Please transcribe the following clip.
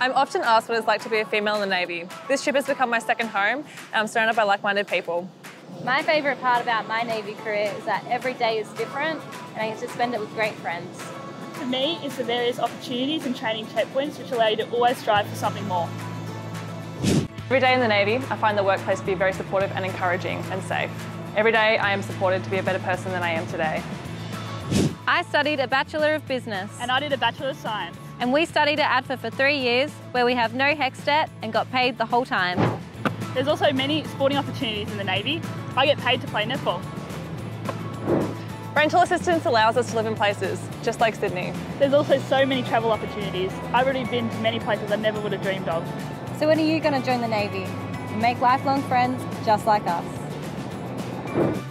I'm often asked what it's like to be a female in the Navy. This ship has become my second home, and I'm surrounded by like-minded people. My favourite part about my Navy career is that every day is different, and I get to spend it with great friends. For me, it's the various opportunities and training checkpoints which allow you to always strive for something more. Every day in the Navy, I find the workplace to be very supportive and encouraging and safe. Every day, I am supported to be a better person than I am today. I studied a Bachelor of Business. And I did a Bachelor of Science. And we studied at ADFA for 3 years, where we have no HECS debt and got paid the whole time. There's also many sporting opportunities in the Navy. I get paid to play netball. Rental assistance allows us to live in places, just like Sydney. There's also so many travel opportunities. I've already been to many places I never would have dreamed of. So when are you going to join the Navy? Make lifelong friends just like us.